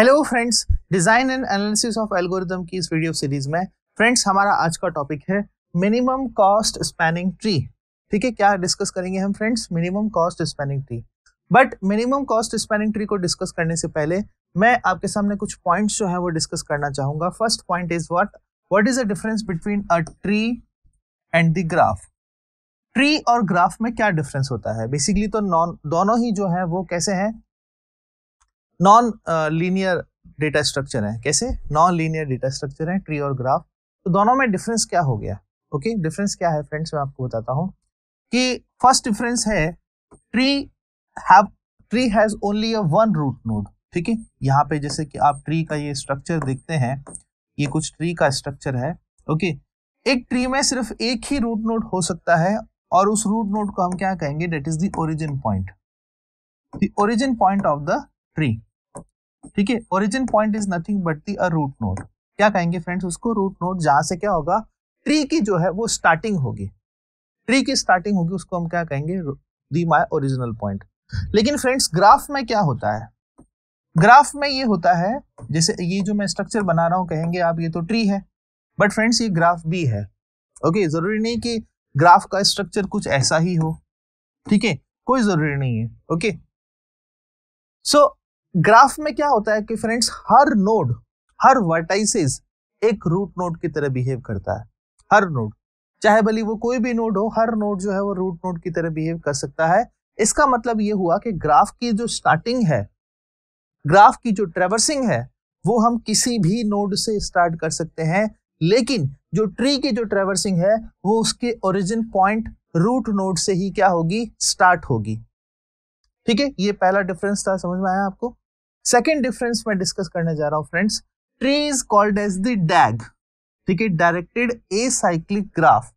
Hello friends, design and analysis of algorithm की इस video series में फ्रेंड्स हमारा आज का टॉपिक है मिनिमम कॉस्ट स्पैनिंग ट्री। ठीक है, क्या डिस्कस करेंगे हम friends? Minimum cost spanning tree. But minimum cost spanning tree को डिस्कस करने से पहले मैं आपके सामने कुछ पॉइंट्स जो है वो डिस्कस करना चाहूंगा। First point is what is the difference between a tree and the graph. Tree और ग्राफ में क्या डिफरेंस होता है? बेसिकली तो दोनों ही जो है वो कैसे हैं, नॉन लीनियर डेटा स्ट्रक्चर है। कैसे? नॉन लीनियर डेटा स्ट्रक्चर है ट्री और ग्राफ। तो दोनों में डिफरेंस क्या हो गया? ओके, डिफरेंस क्या है फ्रेंड्स, मैं आपको बताता हूँ कि फर्स्ट डिफरेंस है tree has only a one root node. ठीक है, यहाँ पे जैसे कि आप ट्री का ये स्ट्रक्चर देखते हैं, ये कुछ ट्री का स्ट्रक्चर है। ओके, एक ट्री में सिर्फ एक ही रूट नोड हो सकता है और उस रूट नोड को हम क्या कहेंगे? That is the origin point, the origin point of the tree. ठीक है, origin point is nothing but the a root node. क्या कहेंगे फ्रेंड्स उसको? रूट नोड, जहां से क्या होगा, ट्री की जो है वो स्टार्टिंग होगी, ट्री की स्टार्टिंग होगी, उसको हम क्या कहेंगे? The my original point. लेकिन फ्रेंड्स ग्राफ में क्या होता है? ग्राफ में ये होता है, जैसे ये जो मैं स्ट्रक्चर बना रहा हूँ, कहेंगे आप ये तो ट्री है, बट फ्रेंड्स ये ग्राफ भी है। ओके, जरूरी नहीं कि ग्राफ का स्ट्रक्चर कुछ ऐसा ही हो। ठीक है, कोई जरूरी नहीं है। ओके, सो ग्राफ में क्या होता है कि फ्रेंड्स हर नोड, हर वर्टाइसेस एक रूट नोड की तरह बिहेव करता है। हर नोड, चाहे भले वो कोई भी नोड हो, हर नोड जो है वो रूट नोड की तरह बिहेव कर सकता है। इसका मतलब ये हुआ कि ग्राफ की जो स्टार्टिंग है, ग्राफ की जो ट्रेवर्सिंग है, वो हम किसी भी नोड से स्टार्ट कर सकते हैं। लेकिन जो ट्री की जो ट्रेवर्सिंग है वो उसके ओरिजिन पॉइंट रूट नोड से ही क्या होगी? स्टार्ट होगी। ठीक है, ये पहला डिफरेंस था, समझ में आया आपको? सेकेंड डिफरेंस मैं डिस्कस करने जा रहा हूँ friends, tree is called as the DAG. ठीक है, डायरेक्टेड एसाइक्लिक ग्राफ।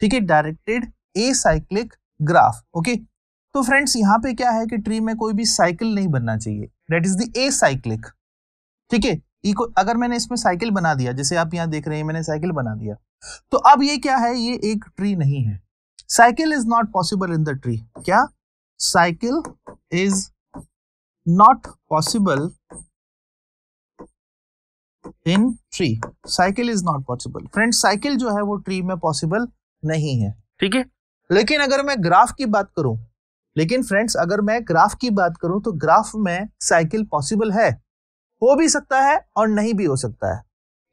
ठीक है, डायरेक्टेड एसाइक्लिक ग्राफ। ओके, तो फ्रेंड्स यहाँ पे क्या है कि ट्री में कोई भी साइकिल नहीं बनना चाहिए, दैट इज द एसाइक्लिक। ठीक है, अगर मैंने इसमें साइकिल बना दिया, जैसे आप यहाँ देख रहे हैं मैंने साइकिल बना दिया, तो अब ये क्या है? ये एक ट्री नहीं है। Cycle is not possible in the tree. क्या? Cycle is not possible in tree. Cycle is not possible friends, cycle जो है वो ट्री में पॉसिबल नहीं है। ठीक है, लेकिन अगर मैं ग्राफ की बात करूं, तो ग्राफ में साइकिल पॉसिबल है, हो भी सकता है और नहीं भी हो सकता है।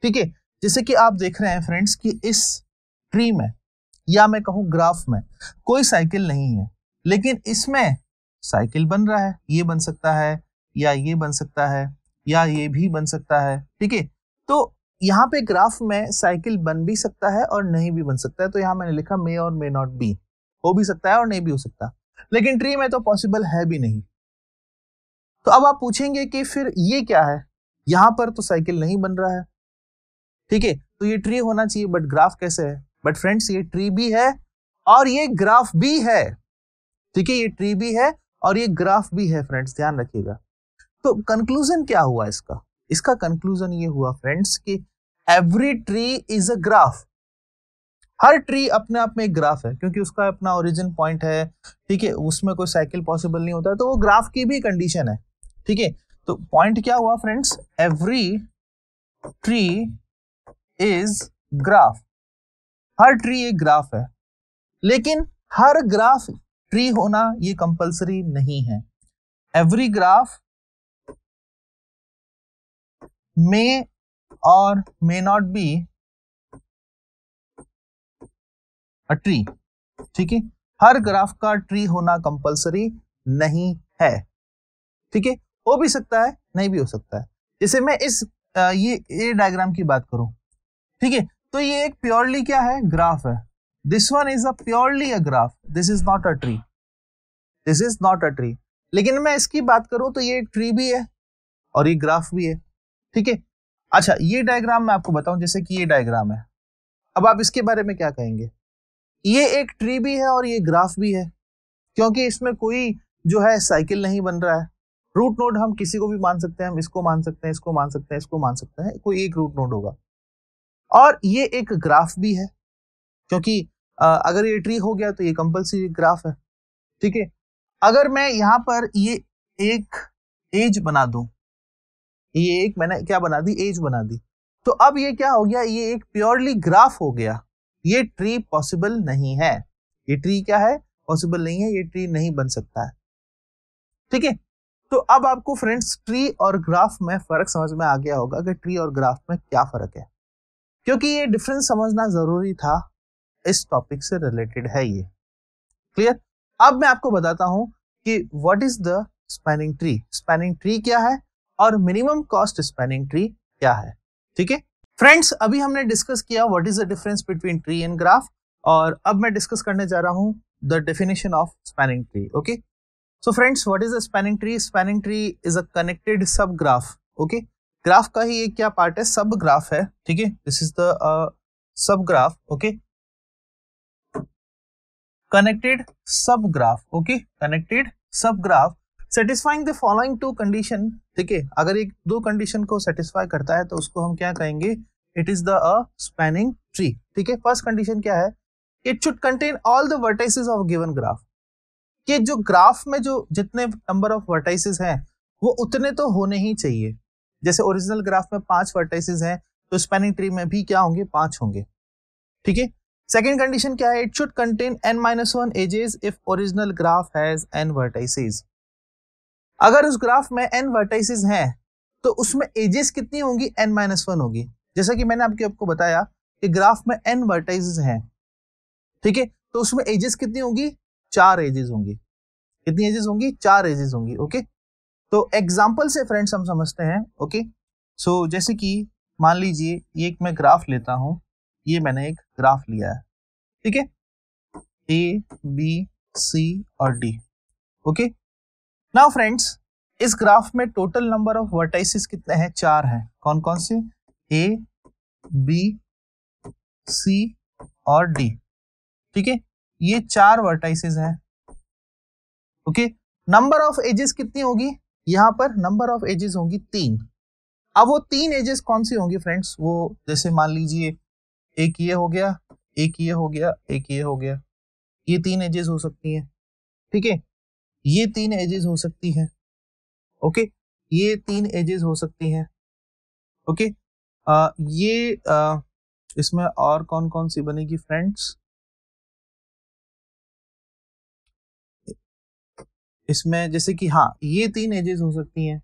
ठीक है, जैसे कि आप देख रहे हैं फ्रेंड्स कि इस ट्री में, या मैं कहूं ग्राफ में, कोई साइकिल नहीं है, लेकिन इसमें साइकिल बन रहा है। ये बन सकता है, या ये बन सकता है, या ये भी बन सकता है। ठीक है, तो यहाँ पे ग्राफ में साइकिल बन भी सकता है और नहीं भी बन सकता है। तो यहाँ मैंने लिखा मे और मे नॉट बी, हो भी सकता है और नहीं भी हो सकता, लेकिन ट्री में तो पॉसिबल है भी नहीं। तो अब आप पूछेंगे कि फिर ये क्या है? यहाँ पर तो साइकिल नहीं बन रहा है। ठीक है, तो ये ट्री होना चाहिए, बट ग्राफ कैसे है? बट फ्रेंड्स ये ट्री भी है और ये ग्राफ भी है। ठीक है, ये ट्री भी है और ये ग्राफ भी है फ्रेंड्स, ध्यान रखिएगा। तो कंक्लूजन क्या हुआ इसका? इसका कंक्लूजन ये हुआ फ्रेंड्स कि every tree is a graph. हर ट्री अपने आप में एक ग्राफ है, क्योंकि उसका अपना ओरिजिन पॉइंट है। ठीक है, उसमें कोई साइकिल पॉसिबल नहीं होता, तो वो ग्राफ की भी कंडीशन है। ठीक है, तो पॉइंट क्या हुआ friends? Every tree is graph. हर ट्री एक ग्राफ है, लेकिन हर ग्राफ ट्री होना ये कंपलसरी नहीं है। एवरी ग्राफ मे और may not be a tree. ठीक है, हर ग्राफ का ट्री होना कंपलसरी नहीं है। ठीक है, हो भी सकता है, नहीं भी हो सकता है। जैसे मैं इस ये डायग्राम की बात करूं, ठीक है, तो ये एक प्योरली क्या है? ग्राफ है। This one is a purely a graph. This is not a tree. This is not a tree. लेकिन मैं इसकी बात करूं तो ये एक ट्री भी है और ये ग्राफ भी है। ठीक है, अच्छा ये डायग्राम मैं आपको बताऊं, जैसे कि ये डायग्राम है, अब आप इसके बारे में क्या कहेंगे? ये एक ट्री भी है और ये ग्राफ भी है, क्योंकि इसमें कोई जो है साइकिल नहीं बन रहा है। रूट नोड हम किसी को भी मान सकते हैं, हम इसको मान सकते हैं, इसको मान सकते हैं, इसको मान सकते हैं, कोई एक रूट नोड होगा। और ये एक ग्राफ भी है, क्योंकि अगर ये ट्री हो गया तो ये कंपल्सरी ग्राफ है। ठीक है, अगर मैं यहाँ पर ये एक एज बना दूं, ये एक मैंने क्या बना दी, एज बना दी। तो अब ये क्या हो गया, ये एक प्योरली ग्राफ हो गया, ये ट्री पॉसिबल नहीं है, ये ट्री क्या है, पॉसिबल नहीं है, ये ट्री नहीं बन सकता है। ठीक है, तो अब आपको फ्रेंड्स ट्री और ग्राफ में फर्क समझ में आ गया होगा कि ट्री और ग्राफ में क्या फर्क है, क्योंकि ये डिफरेंस समझना जरूरी था, इस टॉपिक से रिलेटेड है ये। क्लियर, अब मैं आपको बताता हूं कि what is the spanning tree, spanning tree क्या है और मिनिमम कॉस्ट स्पैनिंग ट्री क्या है। ठीक है फ्रेंड्स, अभी हमने डिस्कस किया what is the difference between tree and graph, और अब मैं डिस्कस करने जा रहा हूं the definition of spanning tree. Okay so friends, what is a spanning tree, spanning tree is a connected sub graph. Okay, graph का ही ये क्या पार्ट है, सब ग्राफ है। ठीक है, this is the sub graph. Okay, connected sub graph. Okay, connected sub graph satisfying the following two condition. ठीक है, अगर एक दो कंडीशन को सेटिस्फाई करता है तो उसको हम क्या कहेंगे, it is the spanning tree. ठीक है, फर्स्ट कंडीशन क्या है, it should contain all the vertices of given graph, कि जो ग्राफ में जो जितने नंबर ऑफ वर्टाइसेस हैं वो उतने तो होने ही चाहिए। जैसे ओरिजिनल ग्राफ में 5 वर्टाइसेस हैं तो स्पैनिंग ट्री में भी क्या होंगे, 5 होंगे। ठीक है, सेकंड कंडीशन क्या है, it should contain n-1 edges if original graph has n vertices. अगर उस ग्राफ में n वर्टाइसेस हैं तो उसमें एजेस कितनी होंगी, n-1 होगी। जैसा कि मैंने आपको बताया कि ग्राफ में n वर्टाइसेस हैं, ठीक है, तो उसमें एजेस कितनी होंगी, 4 एजेस होंगी। कितनी एजेस होंगी, 4 एजेस होंगी। ओके, तो एग्जाम्पल से फ्रेंड्स हम समझते हैं। ओके सो जैसे कि मान लीजिए ये एक मैं ग्राफ लेता हूँ, ये मैंने एक ग्राफ लिया है। ठीक है, ए बी सी और डी। ओके, नाउ फ्रेंड्स इस ग्राफ में टोटल नंबर ऑफ वर्टाइसेस कितने हैं, 4 हैं। कौन कौन से, ए बी सी और डी। ठीक है, ये 4 वर्टाइसेस हैं। ओके, नंबर ऑफ एजेस कितनी होगी, यहाँ पर नंबर ऑफ एजेस होंगी 3। अब वो 3 एजेस कौन सी होंगी फ्रेंड्स, वो जैसे मान लीजिए एक ये हो गया, एक ये हो गया, एक ये हो गया, ये 3 एजेस हो सकती हैं। ठीक है, ये 3 एजेस हो सकती हैं। ओके, ये 3 एजेस हो सकती हैं। ओके, ये इसमें और कौन कौन सी बनेगी फ्रेंड्स, इसमें जैसे कि हाँ ये 3 एजेस हो सकती हैं।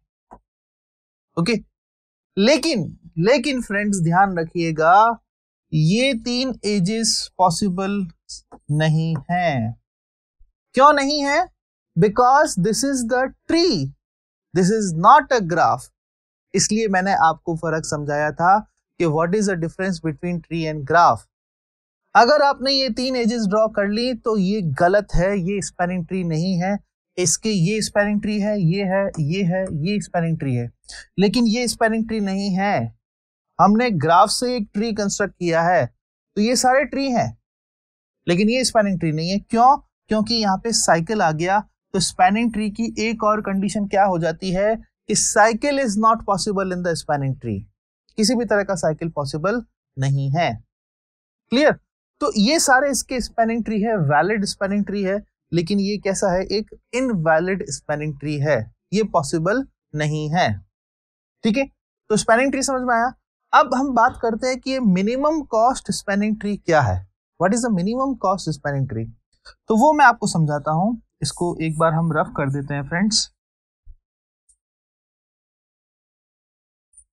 ओके, लेकिन फ्रेंड्स ध्यान रखिएगा ये 3 एजेस पॉसिबल नहीं है। क्यों नहीं है, because this is the tree, this is not a graph. इसलिए मैंने आपको फर्क समझाया था कि what is the difference between tree and graph. अगर आपने ये 3 एजेस ड्रॉ कर ली तो ये गलत है, ये स्पैनिंग ट्री नहीं है। इसके ये स्पैनिंग ट्री है, ये है, ये है, ये स्पैनिंग ट्री है, लेकिन ये स्पैनिंग ट्री नहीं है। हमने ग्राफ से एक ट्री कंस्ट्रक्ट किया है तो ये सारे ट्री हैं, लेकिन ये स्पैनिंग ट्री नहीं है। क्यों, क्योंकि यहाँ पे साइकिल आ गया, तो स्पैनिंग ट्री की एक और कंडीशन क्या हो जाती है कि cycle is not possible in the spanning tree. किसी भी तरह का साइकिल पॉसिबल नहीं है। क्लियर, तो ये सारे इसके स्पैनिंग ट्री है, वैलिड स्पैनिंग ट्री है, लेकिन ये कैसा है, एक इनवैलिड स्पैनिंग ट्री है, ये पॉसिबल नहीं है। ठीक है, तो स्पैनिंग ट्री समझ में आया। अब हम बात करते हैं कि ये मिनिमम कॉस्ट स्पैनिंग ट्री क्या है, what is the minimum cost spanning tree. तो वो मैं आपको समझाता हूं, इसको एक बार हम रफ कर देते हैं फ्रेंड्स।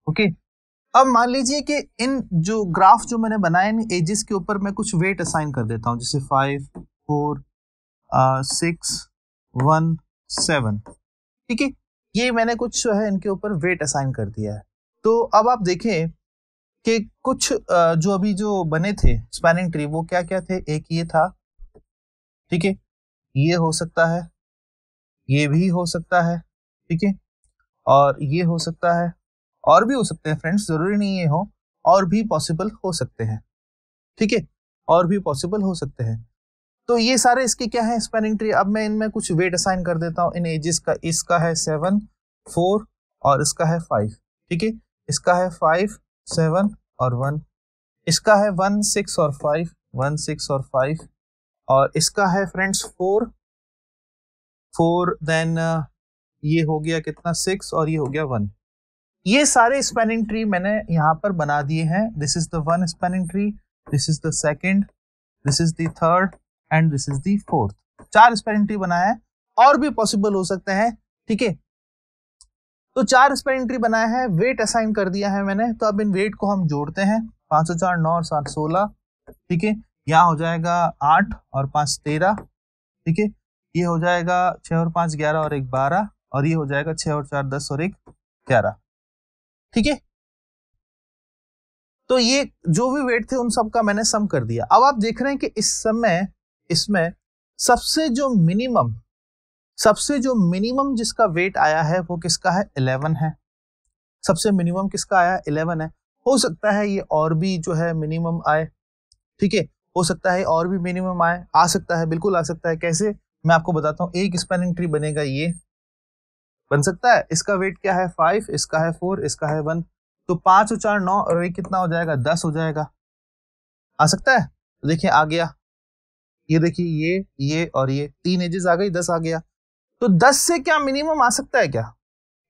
ओके, अब मान लीजिए कि इन जो ग्राफ जो मैंने बनाए इन एजेस के ऊपर मैं कुछ वेट असाइन कर देता हूं, जैसे 5 4 6 1 7। ठीक है, ये मैंने कुछ जो है इनके ऊपर वेट असाइन कर दिया है। तो अब आप देखें कि कुछ जो अभी जो बने थे स्पैनिंग ट्री वो क्या क्या थे, एक ये था। ठीक है, ये हो सकता है, ये भी हो सकता है। ठीक है, और ये हो सकता है, और भी हो सकते हैं फ्रेंड्स, जरूरी नहीं ये हो, और भी पॉसिबल हो सकते हैं। ठीक है, और भी पॉसिबल हो सकते हैं। तो ये सारे इसके क्या है, स्पैनिंग ट्री। अब मैं इनमें कुछ वेट असाइन कर देता हूँ इन एजेस का। इसका है 7 4 और इसका है 5। ठीक है, इसका है 5 7 और 1, इसका है 1 6 और 5 1 6 और 5, और इसका है फ्रेंड्स 4 4, देन ये हो गया कितना 6 और ये हो गया 1। ये सारे स्पैनिंग ट्री मैंने यहाँ पर बना दिए हैं. This is the one spanning tree, this is the second, this is the third and this is the fourth. चार स्पैनिंग ट्री बनाया है, और भी पॉसिबल हो सकते हैं. ठीक है, तो चार स्पैनिंग ट्री बनाया है, वेट असाइन कर दिया है मैंने. तो अब इन वेट को हम जोड़ते हैं, 5 और 4 9 और 7 16. ठीक है, यहाँ हो जाएगा 8 और 5 13. ठीक है, ये हो जाएगा 6 और 5 11 और 1 12, और ये हो जाएगा 6 और 4 10 और 1 11. ठीक है, तो ये जो भी वेट थे उन सब का मैंने सम कर दिया. अब आप देख रहे हैं कि इस समय इसमें सबसे जो मिनिमम जिसका वेट आया है वो किसका है, 11 है. सबसे मिनिमम किसका आया, 11 है. हो सकता है ये और भी जो है मिनिमम आए. ठीक है, हो सकता है और भी मिनिमम आए, आ सकता है, बिल्कुल आ सकता है. कैसे, मैं आपको बताता हूँ. एक स्पैनिंग ट्री बनेगा, ये बन सकता है. इसका वेट क्या है, 5, इसका है 4, इसका है 1. तो 5 और 4 9 और एक कितना हो जाएगा, 10 हो जाएगा. आ सकता है, देखिए आ गया. ये देखिए ये और ये 3 एजेस आ गई, 10 आ गया. तो 10 से क्या मिनिमम आ सकता है क्या?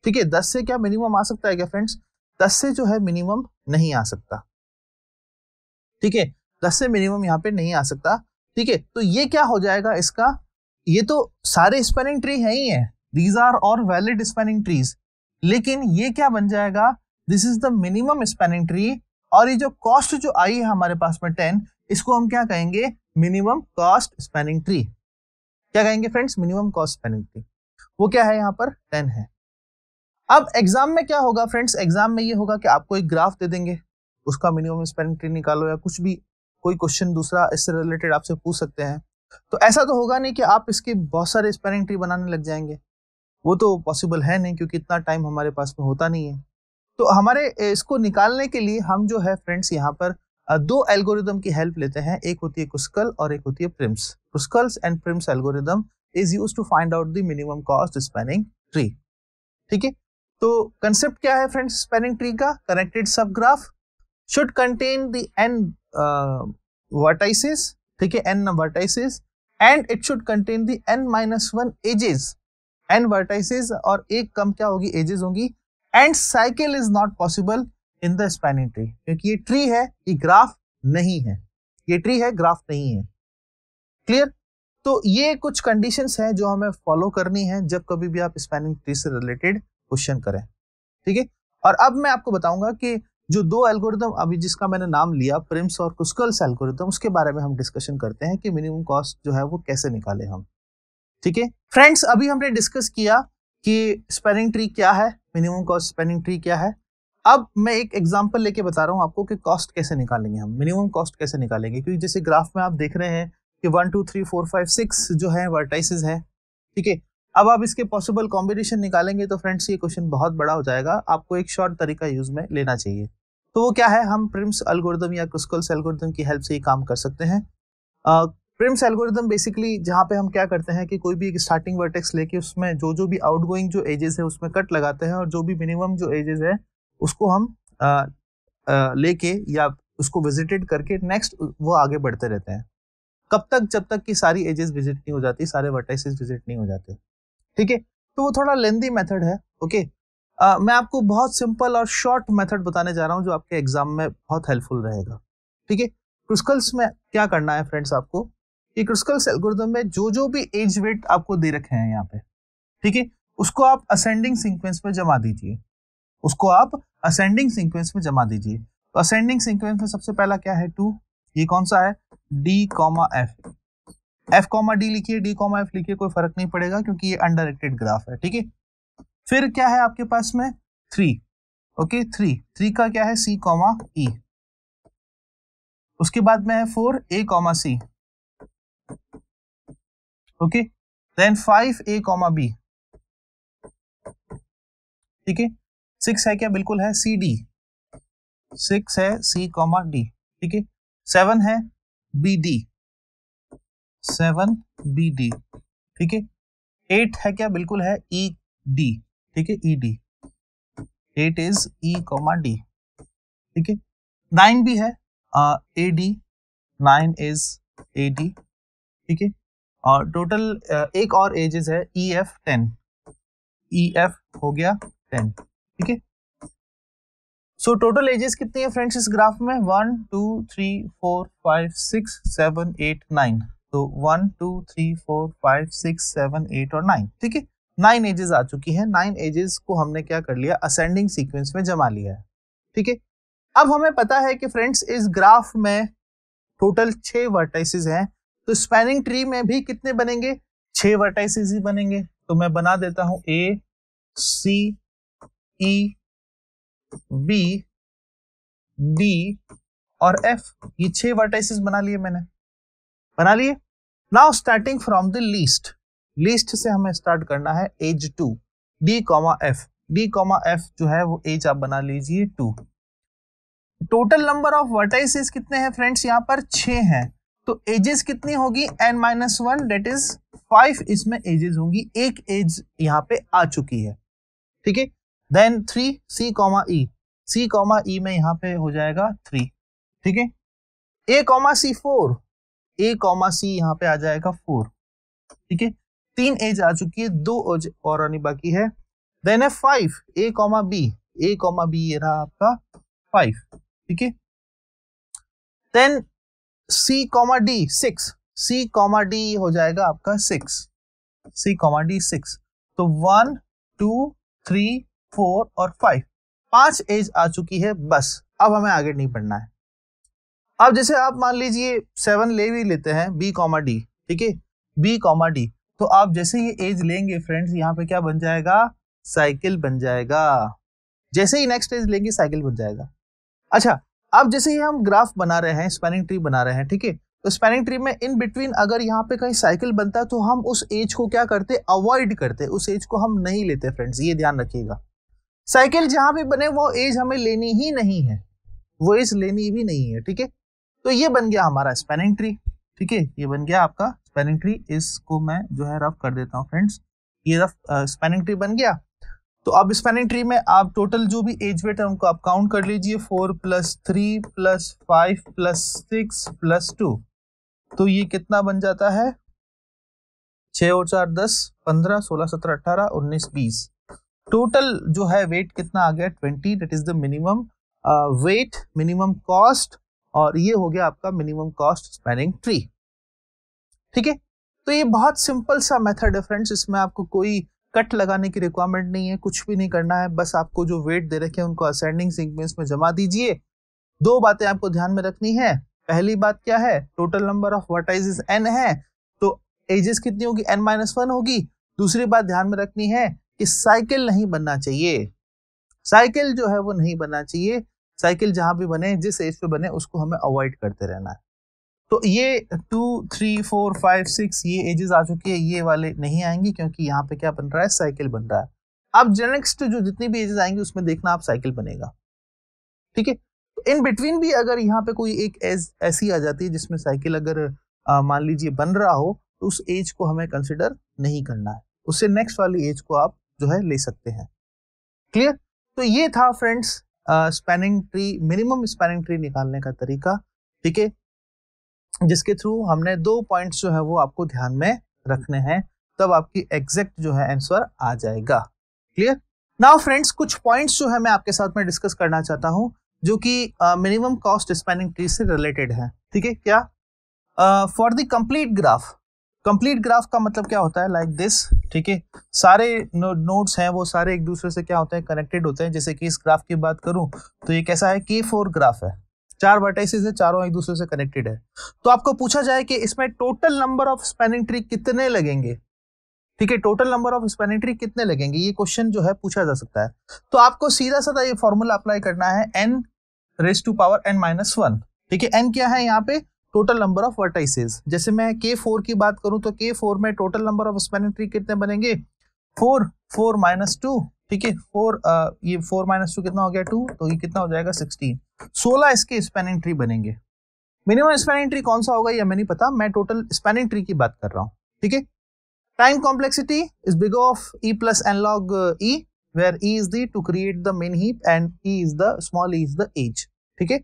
ठीक है, 10 से क्या मिनिमम आ सकता है क्या फ्रेंड्स? 10 से जो है मिनिमम नहीं आ सकता. ठीक है, 10 से मिनिमम यहाँ पे नहीं आ सकता. ठीक है, तो ये क्या हो जाएगा इसका, ये तो सारे स्पैनिंग ट्री है ही है. दीज आर और वैलिड स्पैनिंग ट्रीज. लेकिन ये क्या बन जाएगा, this is the minimum spanning tree. और ये जो कॉस्ट जो आई है हमारे पास में 10, इसको हम क्या कहेंगे, मिनिमम कॉस्ट स्पैनिंग ट्री. क्या कहेंगे friends, minimum cost spanning tree. वो क्या है यहाँ पर, 10 है. अब एग्जाम में क्या होगा फ्रेंड्स, एग्जाम में ये होगा कि आपको एक ग्राफ दे देंगे, उसका मिनिमम स्पैनिंग ट्री निकालो, या कुछ भी कोई क्वेश्चन दूसरा इससे रिलेटेड आपसे पूछ सकते हैं. तो ऐसा तो होगा नहीं कि आप इसके बहुत सारे स्पैनिंग ट्री बनाने लग जाएंगे, वो तो पॉसिबल है नहीं, क्योंकि इतना टाइम हमारे पास में होता नहीं है. तो हमारे इसको निकालने के लिए हम जो है फ्रेंड्स यहाँ पर 2 एल्गोरिदम की हेल्प लेते हैं. एक होती है क्रुस्कल और एक होती है Prim's. Kruskal's and Prim's algorithm is used to find out the minimum cost spanning tree. ठीक है, तो कंसेप्ट क्या है फ्रेंड्स स्पैनिंग ट्री का, connected sub graph should contain the N vertices. ठीक है, N vertices and it should contain the n-1 edges. N vertices और एक कम क्या होगी, एजेस होंगी. And cycle is not possible in the spanning tree, क्योंकि ये ट्री है, ये ग्राफ नहीं है. ये ट्री है, ग्राफ नहीं है. क्लियर, तो ये कुछ कंडीशंस हैं जो हमें फॉलो करनी है जब कभी भी आप स्पैनिंग ट्री से रिलेटेड क्वेश्चन करें. ठीक है, और अब मैं आपको बताऊंगा कि जो 2 एल्गोरिदम अभी जिसका मैंने नाम लिया, प्रिम्स और क्रुस्कल्स एल्गोरिदम, उसके बारे में हम डिस्कशन करते हैं कि मिनिमम कॉस्ट जो है वो कैसे निकाले हम. ठीक है फ्रेंड्स, अभी हमने डिस्कस किया कि स्पैनिंग ट्री क्या है, मिनिमम कॉस्ट स्पैनिंग ट्री क्या है. अब मैं एक एग्जांपल लेके बता रहा हूँ आपको कि कॉस्ट कैसे निकालेंगे हम, मिनिमम कॉस्ट कैसे निकालेंगे. क्योंकि जैसे ग्राफ में आप देख रहे हैं कि 1 2 3 4 5 6 जो है वर्टाइसेस है. ठीक है, अब आप इसके पॉसिबल कॉम्बिनेशन निकालेंगे तो फ्रेंड्स ये क्वेश्चन बहुत बड़ा हो जाएगा. आपको एक शॉर्ट तरीका यूज में लेना चाहिए. तो वो क्या है, हम प्रिम्स एल्गोरिदम या क्रुस्कल्स एल्गोरिदम की हेल्प से ये काम कर सकते हैं. प्रिम्स एल्गोरिदम बेसिकली जहाँ पे हम क्या करते हैं कि कोई भी एक स्टार्टिंग वर्टेक्स लेके उसमें जो भी आउटगोइंग जो एजेस है उसमें कट लगाते हैं, और जो भी मिनिमम जो एजेस है उसको हम लेके या उसको विजिटेड करके नेक्स्ट वो आगे बढ़ते रहते हैं. कब तक, जब तक कि सारी एजेस विजिट नहीं हो जाती, सारे वर्टाइसेस विजिट नहीं हो जाते. ठीक है, तो वो थोड़ा लेंथी मेथड है. ओके, मैं आपको बहुत सिंपल और शॉर्ट मेथड बताने जा रहा हूँ जो आपके एग्जाम में बहुत हेल्पफुल रहेगा. ठीक है, क्रुस्कल्स में क्या करना है फ्रेंड्स आपको, कि क्रुस्कल्स एल्गोरिथम में जो भी एज वेट आपको दे रखे हैं यहाँ पे, ठीक है, उसको आप असेंडिंग सिक्वेंस में जमा दीजिए. तो असेंडिंग सीक्वेंस में सबसे पहला क्या है, 2. ये कौन सा है, d, f, d लिखिए, d, f लिखिए, कोई फर्क नहीं पड़ेगा क्योंकि ये अनडायरेक्टेड ग्राफ है. ठीक है, फिर क्या है आपके पास में 3. ओके, 3 का क्या है, c, e. उसके बाद में है 4, a, c. Okay, then 5, a, b. ठीक है, 6 है क्या, बिल्कुल है सी डी. 6 है c, d. ठीक है, 7 है bd. 7 bd. ठीक है, 8 है क्या, बिल्कुल है ed. ठीक है, ed. 8 is e, d. ठीक है, 9 भी है ad. 9 is ad. ठीक है, और टोटल एक और एजेस है ef 10. ef हो गया 10. ठीक है, सो टोटल एजेस कितनी है फ्रेंड्स इस ग्राफ में 1 2 3 4 5 6 7 8 9। तो 1 2 3 4 5 6 7 8 और 9, ठीक है 9 एजेस आ चुकी हैं। 9 एजेस को हमने क्या कर लिया, असेंडिंग सीक्वेंस में जमा लिया है, ठीक है। अब हमें पता है कि फ्रेंड्स इस ग्राफ में टोटल 6 वर्टाइसेस हैं, तो स्पैनिंग ट्री में भी कितने बनेंगे, 6 वर्टाइसेस ही बनेंगे। तो मैं बना देता हूं A C E B D और एफ, ये 6 वर्टाइसेस बना लिए मैंने, बना लिए। Now starting from the least, list से हमें स्टार्ट करना है edge 2 D comma F. D comma F जो है वो एज आप बना लीजिए 2। टोटल नंबर ऑफ वर्टाइसेस कितने हैं फ्रेंड्स, यहाँ पर 6 हैं, तो एजेस कितनी होगी n-1, डेट इज 5 इसमें एजेस होंगी। एक एज यहाँ पे आ चुकी है, ठीक है। Then 3 C comma E, C comma E में यहाँ पे हो जाएगा 3, ठीक है। A comma C 4, A comma C यहाँ पे आ जाएगा 4, ठीक है। 3 एज आ चुकी है, 2 एज और आनी बाकी है। देन है 5 A comma B, A comma B ये रहा आपका 5, ठीक है। Then C comma D 6, C comma D हो जाएगा आपका 6, सी कॉमा डी 6। तो 1 2 3 4 और 5, 5 एज आ चुकी है बस। अब हमें आगे नहीं पढ़ना है। अब जैसे आप मान लीजिए 7 ले भी लेते हैं बी कॉमा डी, ठीक है बी कॉमा डी, तो आप जैसे ये एज लेंगे फ्रेंड्स यहाँ पे क्या बन जाएगा, साइकिल बन जाएगा। जैसे ही नेक्स्ट एज लेंगे साइकिल बन जाएगा। अच्छा अब जैसे ही हम ग्राफ बना रहे हैं, स्पैनिंग ट्री बना रहे हैं, ठीक है, तो स्पैनिंग ट्री में इन बिटवीन अगर यहाँ पे कहीं साइकिल बनता है तो हम उस एज को क्या करते, अवॉइड करते, उस एज को हम नहीं लेते फ्रेंड्स, ये ध्यान रखिएगा। साइकिल जहाँ भी बने वो एज हमें लेनी ही नहीं है, वो एज लेनी भी नहीं है, ठीक है। तो ये बन गया हमारा स्पैनिंग ट्री, ठीक है, ये बन गया आपका स्पैनिंग ट्री। इसको मैं जो है रफ कर देता हूँ फ्रेंड्स, ये रफ स्पैनिंग ट्री बन गया। तो अब स्पैनिंग ट्री में आप टोटल जो भी एज वेट है उनको आप काउंट कर लीजिए, 4 + 3 + 5 + 6 + 2, तो ये कितना बन जाता है 6 और 4 10 15 16 17 18 19 20। टोटल जो है वेट कितना आ गया 20, that is the minimum weight, minimum cost, और ये हो गया आपका मिनिमम कॉस्ट स्पैनिंग ट्री, ठीक है। तो ये बहुत सिंपल सा मेथड है फ्रेंड्स, इसमें आपको कोई कट लगाने की रिक्वायरमेंट नहीं है, कुछ भी नहीं करना है, बस आपको जो वेट दे रखे हैं उनको असेंडिंग सीक्वेंस में जमा दीजिए। 2 बातें आपको ध्यान में रखनी है। पहली बात क्या है, total number of vertices n है, तो एजेस कितनी होगी, n-1 होगी। दूसरी बात ध्यान में रखनी है कि साइकिल नहीं बनना चाहिए, साइकिल जो है वो नहीं बनना चाहिए, साइकिल जहाँ भी बने, जिस एज पे बने उसको हमें अवॉइड करते रहना है। तो ये 2 3 4 5 6 ये एजेस आ चुकी है, ये वाले नहीं आएंगे क्योंकि यहाँ पे क्या बन रहा है, साइकिल बन रहा है। अब नेक्स्ट जो जितनी भी एजेस आएंगी उसमें देखना आप साइकिल बनेगा, ठीक है। तो इन बिटवीन भी अगर यहाँ पे कोई एक एज ऐसी आ जाती है जिसमें साइकिल अगर मान लीजिए बन रहा हो, तो उस एज को हमें कंसिडर नहीं करना है, उससे नेक्स्ट वाली एज को आप जो है ले सकते हैं। क्लियर। तो ये था friends spanning tree, minimum spanning tree निकालने का तरीका, ठीक है, जिसके थ्रू हमने 2 पॉइंट्स जो है वो आपको ध्यान में रखने हैं, तब आपकी एग्जैक्ट जो है आंसर आ जाएगा। क्लियर। नाउ फ्रेंड्स कुछ पॉइंट्स जो है मैं आपके साथ में डिस्कस करना चाहता हूँ जो कि मिनिमम कॉस्ट स्पैनिंग ट्री से रिलेटेड है, ठीक है। क्या for the complete graph, complete graph का मतलब क्या होता है, लाइक दिस, ठीक है, सारे नोड्स हैं वो सारे एक दूसरे से क्या होते हैं, कनेक्टेड होते हैं। जैसे कि इस ग्राफ की बात करूँ तो ये कैसा है, K4 ग्राफ है, 4 वर्टाइसेस है, चारों एक दूसरे से कनेक्टेड है। तो आपको पूछा जाए कि इसमें total number of spanning tree कितने लगेंगे, ठीक है, total number of spanning tree कितने लगेंगे, ये क्वेश्चन जो है पूछा जा सकता है। तो आपको सीधा साधा ये फॉर्मूला अप्लाई करना है, n⁻⁴ ठीक है। n क्या है यहाँ पे, टोटल नंबर ऑफ वर्टाइसेस। जैसे मैं K4 की बात करूं तो K4 में total number of spanning tree कितने बनेंगे, 4 4 - 2, ठीक है, 4 - 2 कितना हो गया 2, तो ये कितना हो जाएगा 16, 16 इसके स्पैनिंग ट्री बनेंगे। मिनिमम स्पैनिंग ट्री कौन सा होगा ये हमें नहीं पता, मैं टोटल स्पैनिंग ट्री की बात कर रहा हूँ, ठीक है। Time complexity is big of E + n log e, where e is the to create the main heap and e is the small e is the edge, ठीक है।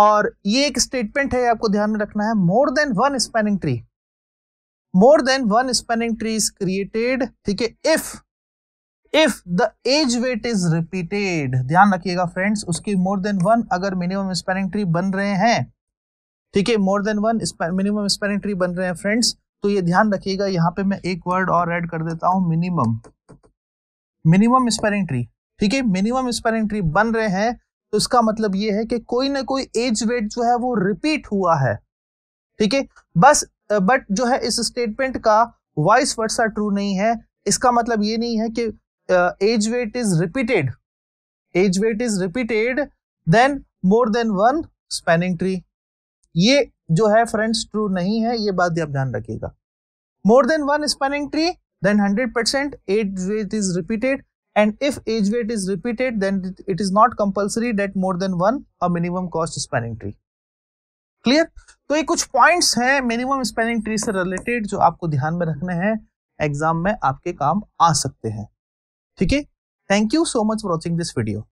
और ये एक स्टेटमेंट है आपको ध्यान में रखना है, more than one spanning tree is created, ठीक है, if if the edge weight is repeated, ध्यान रखिएगा फ्रेंड्स, उसकी मोर देन वन अगर मिनिमम स्पैनिंग ट्री बन रहे हैं, ठीक है, more than one minimum spanning tree बन रहे हैं फ्रेंड्स, तो ये ध्यान रखिएगा, यहाँ पे मैं एक वर्ड और ऐड कर देता हूँ, मिनिमम स्पैनिंग ट्री, ठीक है, मिनिमम स्पैनिंग ट्री बन रहे हैं तो इसका मतलब ये है कि कोई ना कोई एज वेट जो है वो रिपीट हुआ है, ठीक है, बस बट जो है इस स्टेटमेंट का वाइस वर्सा ट्रू नहीं है। इसका मतलब ये नहीं है कि edge weight is repeated, edge weight is repeated then more than one spanning tree, ये जो है फ्रेंड्स ट्रू नहीं है, ये बात आप ध्यान रखिएगा। More than one spanning tree then 100% edge weight is repeated, and if age weight is repeated then it is not compulsory that more than one a minimum cost spanning tree, clear। तो ये कुछ points हैं minimum spanning tree से related जो आपको ध्यान में रखने हैं, exam में आपके काम आ सकते हैं, ठीक है। Thank you so much for watching this video।